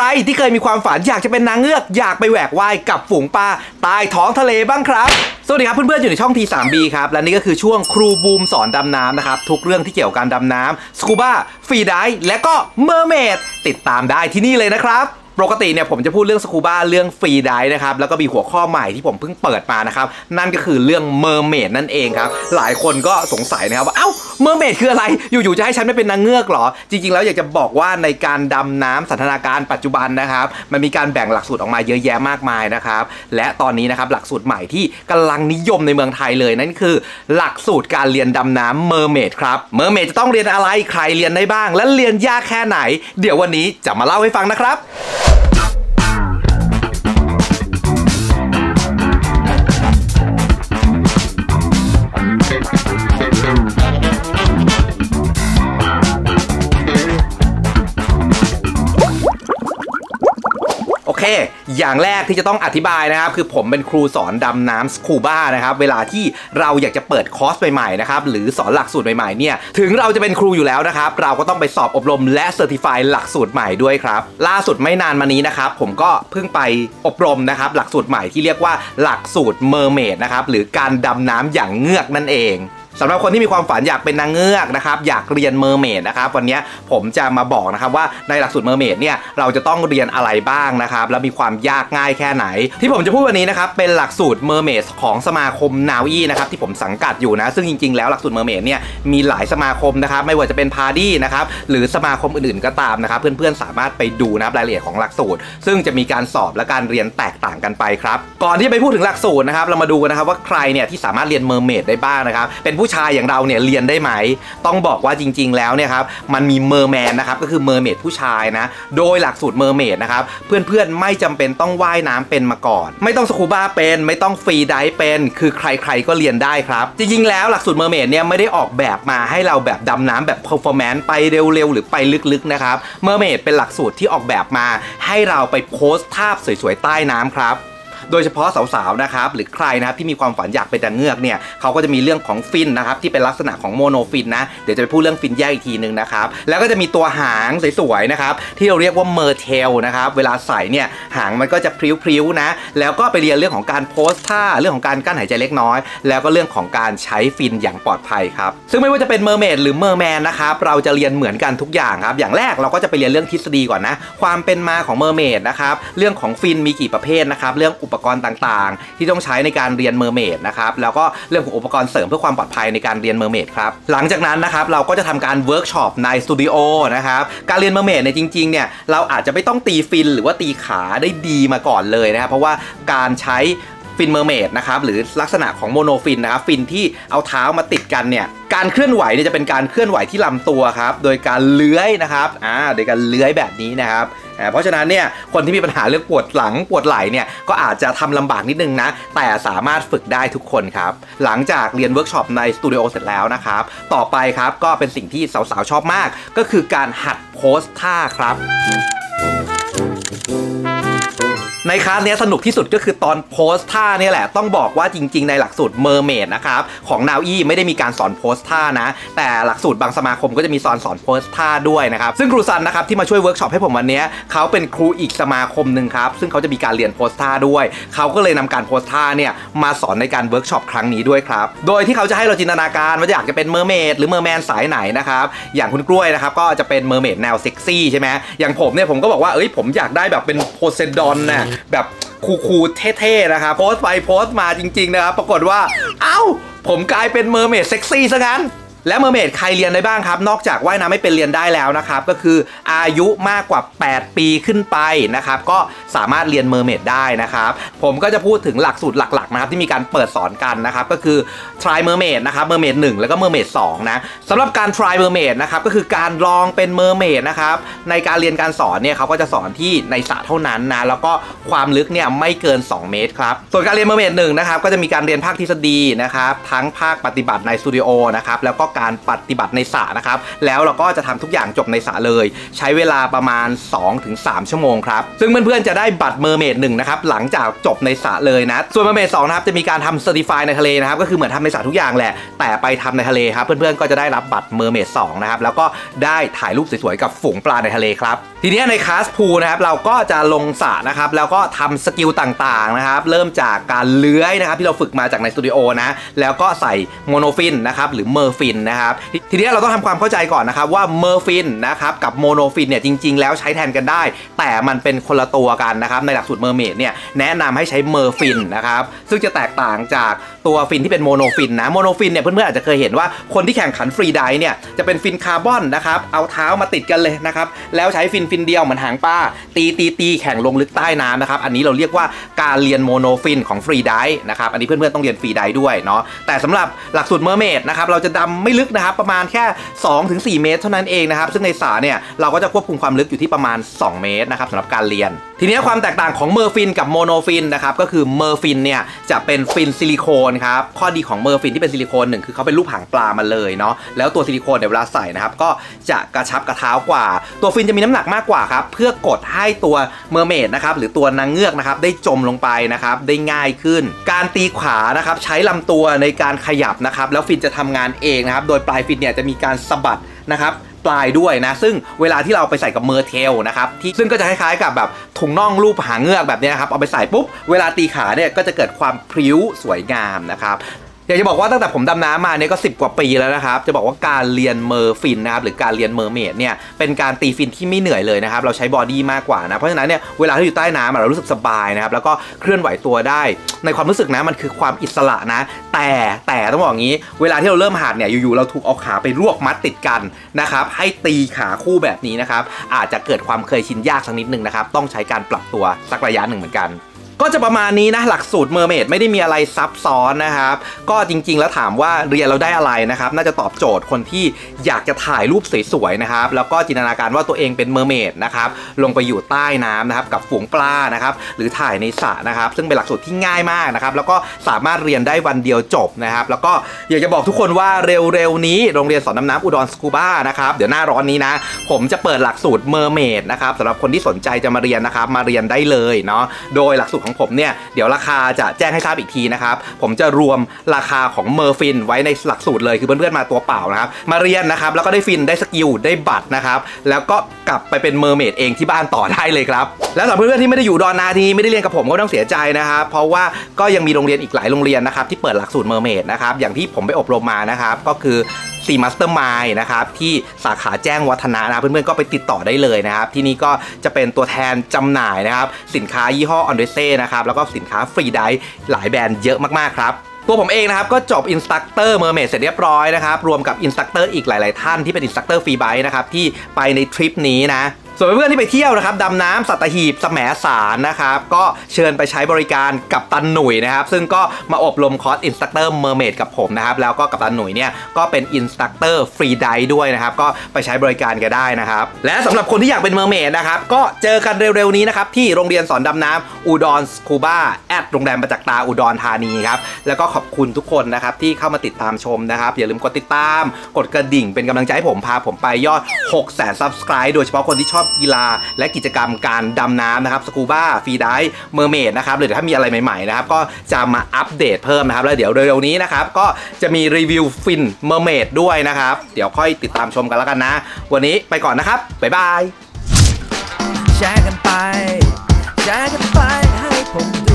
รที่เคยมีความฝันอยากจะเป็นนางเงือกอยากไปแหวกว่ายกับฝูงปลาใต้ท้องทะเลบ้างครับสวัสดีครับเพื่อนๆอยู่ในช่อง T3B ครับและนี่ก็คือช่วงครูบูมสอนดำน้ำนะครับทุกเรื่องที่เกี่ยวกับการดำน้ำสกูบ้าฟรีไดฟ์และก็เมอร์เมดติดตามได้ที่นี่เลยนะครับปกติเนี่ยผมจะพูดเรื่องสกูบ้าเรื่องฟรีไดฟ์นะครับแล้วก็มีหัวข้อใหม่ที่ผมเพิ่งเปิดมานะครับนั่นก็คือเรื่องเมอร์เมดนั่นเองครับหลายคนก็สงสัยนะครับว่าเอ้าเมอร์เมดคืออะไรอยู่ๆจะให้ฉันไม่เป็นนางเงือกหรอจริงๆแล้วอยากจะบอกว่าในการดำน้ำสันทนาการปัจจุบันนะครับมันมีการแบ่งหลักสูตรออกมาเยอะแยะมากมายนะครับและตอนนี้นะครับหลักสูตรใหม่ที่กำลังนิยมในเมืองไทยเลยนั่นคือหลักสูตรการเรียนดำน้ำเมอร์เมดครับเมอร์เมดจะต้องเรียนอะไรใครเรียนได้บ้างและเรียนยากแค่ไหนเดี๋ยววันนี้จะมาเล่าให้ฟังนะครับอย่างแรกที่จะต้องอธิบายนะครับคือผมเป็นครูสอนดำน้ำสกูบ้านะครับเวลาที่เราอยากจะเปิดคอร์สใหม่ๆนะครับหรือสอนหลักสูตรใหม่ๆเนี่ยถึงเราจะเป็นครูอยู่แล้วนะครับเราก็ต้องไปสอบอบรมและเซอร์ติฟายหลักสูตรใหม่ด้วยครับล่าสุดไม่นานมานี้นะครับผมก็เพิ่งไปอบรมนะครับหลักสูตรใหม่ที่เรียกว่าหลักสูตรเมอร์เมดนะครับหรือการดำน้ำอย่างเงือกนั่นเองสำหรับคนที่มีความฝันอยากเป็นนางเงือกนะครับอยากเรียนเมอร์เมดนะครับวันนี้ผมจะมาบอกนะครับว่าในหลักสูตรเมอร์เมดเนี่ยเราจะต้องเรียนอะไรบ้างนะครับแล้วมีความยากง่ายแค่ไหนที่ผมจะพูดวันนี้นะครับเป็นหลักสูตรเมอร์เมดของสมาคมนาวีนะครับที่ผมสังกัดอยู่นะซึ่งจริงๆแล้วหลักสูตรเมอร์เมดเนี่ยมีหลายสมาคมนะครับไม่ว่าจะเป็นพาร์ดี้นะครับหรือสมาคมอื่นๆก็ตามนะครับเพื่อนๆสามารถไปดูนะครับรายละเอียดของหลักสูตรซึ่งจะมีการสอบและการเรียนแตกต่างกันไปครับก่อนที่จะไปพูดถึงหลักสูตรนะครับเรามาดูกันนะครับว่าใครเนี่ยที่สามารถเรียนเมอร์เมดได้บ้างนะครับเป็นผู้ชายอย่างเราเนี่ยเรียนได้ไหมต้องบอกว่าจริงๆแล้วเนี่ยครับมันมีเมอร์แมนนะครับก็คือเมอร์เมดผู้ชายนะโดยหลักสูตรเมอร์เมดนะครับเพื่อนๆไม่จำเป็นต้องว่ายน้ำเป็นมาก่อนไม่ต้องสกูบ้าเป็นไม่ต้องฟรีไดฟ์เป็นคือใครๆก็เรียนได้ครับจริงๆแล้วหลักสูตรเมอร์เมดเนี่ยไม่ได้ออกแบบมาให้เราแบบดำน้ำแบบเพอร์ฟอร์แมนซ์ไปเร็วๆหรือไปลึกๆนะครับเมอร์เมดเป็นหลักสูตรที่ออกแบบมาให้เราไปโพสต์ภาพสวยๆใต้น้ำครับโดยเฉพาะสาวๆนะครับหรือใครนะครับที่มีความฝันอยากเป็นนางเงือกเนี่ยเขาก็จะมีเรื่องของฟินนะครับที่เป็นลักษณะของโมโนฟินนะเดี๋ยวจะไปพูดเรื่องฟินแยกอีกทีนึงนะครับแล้วก็จะมีตัวหางสวยๆนะครับที่เราเรียกว่าเมอร์เทลนะครับเวลาใส่เนี่ยหางมันก็จะพริ้วๆนะแล้วก็ไปเรียนเรื่องของการโพสท่าเรื่องของการกั้นหายใจเล็กน้อยแล้วก็เรื่องของการใช้ฟินอย่างปลอดภัยครับซึ่งไม่ว่าจะเป็นเมอร์เมดหรือเมอร์แมนนะครับเราจะเรียนเหมือนกันทุกอย่างครับอย่างแรกเราก็จะไปเรียนเรื่องทฤษฎีก่อนนะความเป็นมาของเมอร์เมดนะครับเรื่องของฟินมีกี่ประเภทนะครับเรื่องอุปกรณ์ต่างๆที่ต้องใช้ในการเรียนเมอร์เมดนะครับแล้วก็เรื่องของอุปกรณ์เสริมเพื่อความปลอดภัยในการเรียนเมอร์เมดครับหลังจากนั้นนะครับเราก็จะทำการเวิร์กช็อปในสตูดิโอนะครับการเรียนเมอร์เมดเนี่ยจริงๆเนี่ยเราอาจจะไม่ต้องตีฟินหรือว่าตีขาได้ดีมาก่อนเลยนะครับเพราะว่าการใช้ฟินเมอร์เมดนะครับหรือลักษณะของโมโนฟินนะครับฟินที่เอาเท้ามาติดกันเนี่ยการเคลื่อนไหวเนี่ยจะเป็นการเคลื่อนไหวที่ลำตัวครับโดยการเลื้อยนะครับโดยการเลื้อยแบบนี้นะครับเพราะฉะนั้นเนี่ยคนที่มีปัญหาเรื่องปวดหลังปวดไหล่เนี่ยก็อาจจะทำลำบากนิดนึงนะแต่สามารถฝึกได้ทุกคนครับหลังจากเรียนเวิร์กช็อปในสตูดิโอเสร็จแล้วนะครับต่อไปครับก็เป็นสิ่งที่สาวๆชอบมากก็คือการหัดโพสท่าครับในคลาสนี้สนุกที่สุดก็คือตอนโพสท่านี่แหละต้องบอกว่าจริงๆในหลักสูตรเมอร์เมดนะครับของนาวอี้ไม่ได้มีการสอนโพสท่านะแต่หลักสูตรบางสมาคมก็จะมีสอนโพสท่าด้วยนะครับซึ่งครูซันนะครับที่มาช่วยเวิร์กช็อปให้ผมวันนี้เขาเป็นครูอีกสมาคมหนึ่งครับซึ่งเขาจะมีการเรียนโพสท่าด้วยเขาก็เลยนำการโพสท่าเนี่ยมาสอนในการเวิร์กช็อปครั้งนี้ด้วยครับโดยที่เขาจะให้เราจินตนาการว่าอยากจะเป็นเมอร์เมดหรือเมอร์แมนสายไหนนะครับอย่างคุณกล้วยนะครับก็จะเป็นเมอร์เมดแนวเซ็กซี่ใช่ไหมอย่างผมเนี่ยผมก็บอกว่าผมอยากได้แบบเป็นโพไซดอนนะแบบคูลๆเท่ๆนะครับโพสต์ไปโพสต์มาจริงๆนะครับปรากฏว่าผมกลายเป็นเมอร์เมดเซ็กซี่ซะงั้นและเมอร์เมดใครเรียนได้บ้างครับนอกจากว่ายน้ำไม่เป็นเรียนได้แล้วนะครับก็คืออายุมากกว่า8ปีขึ้นไปนะครับก็สามารถเรียนเมอร์เมดได้นะครับผมก็จะพูดถึงหลักสูตรหลักๆนะครับที่มีการเปิดสอนกันนะครับก็คือ Tri Mermaid นะครับ Mermaid 1แล้วก็ Mermaid 2นะสำหรับการ Tri Mermaid นะครับก็คือการลองเป็นเมอร์เมดนะครับในการเรียนการสอนเนี่ยเขาก็จะสอนที่ในสระเท่านั้นนะแล้วก็ความลึกเนี่ยไม่เกิน2เมตรครับส่วนการเรียน Mermaid 1นะครับก็จะมีการเรียนภาคทฤษฎีนะครับทั้งภาคปฏิบัติในสตูดิโอนะครับแล้วก็ การปฏิบัติในสระนะครับแล้วเราก็จะทำทุกอย่างจบในสระเลยใช้เวลาประมาณ 2-3 ชั่วโมงครับซึ่งเพื่อนๆจะได้บัตรเมอร์เมด1นะครับหลังจากจบในสระเลยนะส่วนเมอร์เมด2นะครับจะมีการทำเซอร์ติฟายในทะเลนะครับก็คือเหมือนทำในสระทุกอย่างแหละแต่ไปทำในทะเลครับเพื่อนๆก็จะได้รับบัตรเมอร์เมด2นะครับแล้วก็ได้ถ่ายรูปสวยๆกับฝูงปลาในทะเลครับทีนี้ในคลาสพูลนะครับเราก็จะลงสระนะครับแล้วก็ทำสกิลต่างๆนะครับเริ่มจากการเลื้อยนะครับที่เราฝึกมาจากในสตูดิโอนะแล้วก็ใส่โมโนฟินนะครับหรือเมอร์ฟินนะครับทีนี้เราต้องทำความเข้าใจก่อนนะครับว่าเมอร์ฟินนะครับกับโมโนฟินเนี่ยจริงๆแล้วใช้แทนกันได้แต่มันเป็นคนละตัวกันนะครับในหลักสูตรเมอร์เมดเนี่ยแนะนำให้ใช้เมอร์ฟินนะครับซึ่งจะแตกต่างจากตัวฟินที่เป็นโมโนฟินนะโมโนฟินเนี่ยเพื่อนๆอาจจะเคยเห็นว่าคนที่แข่งขันฟรีไดฟ์เนี่ยจะเป็นฟินคาร์บอนนะครับเอาเท้ามาติดกันเลยนะครับแล้วใช้ฟินเดียวเหมือนหางปลาตีแข่งลงลึกใต้น้ำนะครับอันนี้เราเรียกว่าการเรียนโมโนฟินของฟรีไดฟ์นะครับอันนี้เพื่อนๆต้องเรียนฟรีไดฟ์ด้วยเนาะแต่สำหรับหลักสูตรเมอร์เมดนะครับเราจะดำไม่ลึกนะครับประมาณแค่ 2-4 เมตรเท่านั้นเองนะครับซึ่งในสระเนี่ยเราก็จะควบคุมความลึกอยู่ที่ประมาณ 2 เมตรนะครับสำหรับการเรียนทีนี้ความแตกต่างของเมอร์ฟินกับโมโนฟินนะครับก็คือเมอร์ฟินเนี่ยจะเป็นฟินซิลิโคนครับข้อดีของเมอร์ฟินที่เป็นซิลิโคนหนึ่งคือเขาเป็นรูปหางปลามาเลยเนาะแล้วตัวซิลิโคนเนี่ยเวลาใส่นะครับก็จะกระชับกระเท้ากว่าตัวฟินจะมีน้ำหนักมากกว่าครับเพื่อกดให้ตัวเมอร์เมดนะครับหรือตัวนางเงือกนะครับได้จมลงไปนะครับได้ง่ายขึ้นการตีขวานะครับใช้ลำตัวในการขยับนะครับแล้วฟินจะทำงานเองนะครับโดยปลายฟินเนี่ยจะมีการสะบัดนะครับปลายด้วยนะซึ่งเวลาที่เราไปใส่กับเมอร์เทลนะครับที่ซึ่งก็จะคล้ายๆกับแบบถุงน่องรูปหางเงือกแบบนี้นะครับเอาไปใส่ปุ๊บเวลาตีขาเนี่ยก็จะเกิดความพริ้วสวยงามนะครับอยากจะบอกว่าตั้งแต่ผมดำน้ำมาเนี่ยก็10 กว่าปีแล้วนะครับจะบอกว่าการเรียนเมอร์ฟินนะครับหรือการเรียนเมอร์เมดเนี่ยเป็นการตีฟินที่ไม่เหนื่อยเลยนะครับเราใช้บอดี้มากกว่านะเพราะฉะนั้นเนี่ยเวลาที่อยู่ใต้น้ำเรารู้สึกสบายนะครับแล้วก็เคลื่อนไหวตัวได้ในความรู้สึกนะมันคือความอิสระนะแต่ต้องบอกอย่างนี้เวลาที่เราเริ่มหัดเนี่ยอยู่ๆเราถูกเอาขาไปรวบมัดติดกันนะครับให้ตีขาคู่แบบนี้นะครับอาจจะเกิดความเคยชินยากสักนิดนึงนะครับต้องใช้การปรับตัวสักระยะหนึ่งเหมือนกันก็จะประมาณนี้นะหลักสูตรเมอร์เมดไม่ได้มีอะไรซับซ้อนนะครับก็จริงๆแล้วถามว่าเรียนเราได้อะไรนะครับน่าจะตอบโจทย์คนที่อยากจะถ่ายรูปสวยๆนะครับแล้วก็จินตนาการว่าตัวเองเป็นเมอร์เมดนะครับลงไปอยู่ใต้น้ำนะครับกับฝูงปลานะครับหรือถ่ายในสระนะครับซึ่งเป็นหลักสูตรที่ง่ายมากนะครับแล้วก็สามารถเรียนได้วันเดียวจบนะครับแล้วก็อยากจะบอกทุกคนว่าเร็วๆนี้โรงเรียนสอนดำน้ำอุดรสกูบ้านะครับเดี๋ยวหน้าร้อนนี้นะผมจะเปิดหลักสูตรเมอร์เมดนะครับสำหรับคนที่สนใจจะมาเรียนนะครับมาเรียนได้เลยเนาะโดยหลักสูตรของผมเนี่ยเดี๋ยวราคาจะแจ้งให้ทราบอีกทีนะครับผมจะรวมราคาของเมอร์ฟินไว้ในหลักสูตรเลยคือเพื่อนๆมาตัวเปล่านะครับมาเรียนนะครับแล้วก็ได้ฟินได้สกิลได้บัตรนะครับแล้วก็กลับไปเป็นเมอร์เมดเองที่บ้านต่อได้เลยครับแล้วสำหรับเพื่อนๆที่ไม่ได้อยู่ดอนนาทีไม่ได้เรียนกับผมก็ต้องเสียใจนะครับเพราะว่าก็ยังมีโรงเรียนอีกหลายโรงเรียนนะครับที่เปิดหลักสูตรเมอร์เมดนะครับอย่างที่ผมไปอบรมมานะครับก็คือ4 Mastermind นะครับที่สาขาแจ้งวัฒนะนะเพื่อนๆก็ไปติดต่อได้เลยนะครับที่นี่ก็จะเป็นตัวแทนจำหน่ายนะครับสินค้ายี่ห้อออนเดเซ่นะครับแล้วก็สินค้าฟรีไดฟ์หลายแบรนด์เยอะมากๆครับตัวผมเองนะครับก็จบอินสตัคเตอร์เมอร์เมดเสร็จเรียบร้อยนะครับรวมกับอินสตัคเตอร์อีกหลายๆท่านที่เป็นอินสตัคเตอร์ฟรีไดฟ์นะครับที่ไปในทริปนี้นะส่วนเพื่อนๆที่ไปเที่ยวนะครับดำน้ำสัตหีบแสมสารนะครับก็เชิญไปใช้บริการกัปตันหนุ่ยนะครับซึ่งก็มาอบรมคอร์สอินสตรัคเตอร์เมอร์เมดกับผมนะครับแล้วก็กัปตันหนุ่ยเนี่ยก็เป็นอินสตรัคเตอร์ฟรีไดฟ์ด้วยนะครับก็ไปใช้บริการกันได้นะครับและสำหรับคนที่อยากเป็นเมอร์เมดนะครับก็เจอกันเร็วๆนี้นะครับที่โรงเรียนสอนดำน้ำอุดรสกูบ้าโรงแรมประจักษ์ตาอุดรธานีครับแล้วก็ขอบคุณทุกคนนะครับที่เข้ามาติดตามชมนะครับอย่าลืมกดติดตามกดกระดิ่งเป็นกำลังใจให้ผมพาผมไปยอด 600,000 Subscribe โดยเฉพาะคนที่ชอบกีฬาและกิจกรรมการดำน้ำนะครับสกูบ้าฟรีไดฟ์เมอร์เมดนะครับหรือถ้ามีอะไรใหม่ๆนะครับก็จะมาอัปเดตเพิ่มนะครับแล้วเดี๋ยวเร็วๆนี้นะครับก็จะมีรีวิวฟินเมอร์เมดด้วยนะครับเดี๋ยวค่อยติดตามชมกันแล้วกันนะวันนี้ไปก่อนนะครับบ๊ายบายแชร์กันไปให้ผม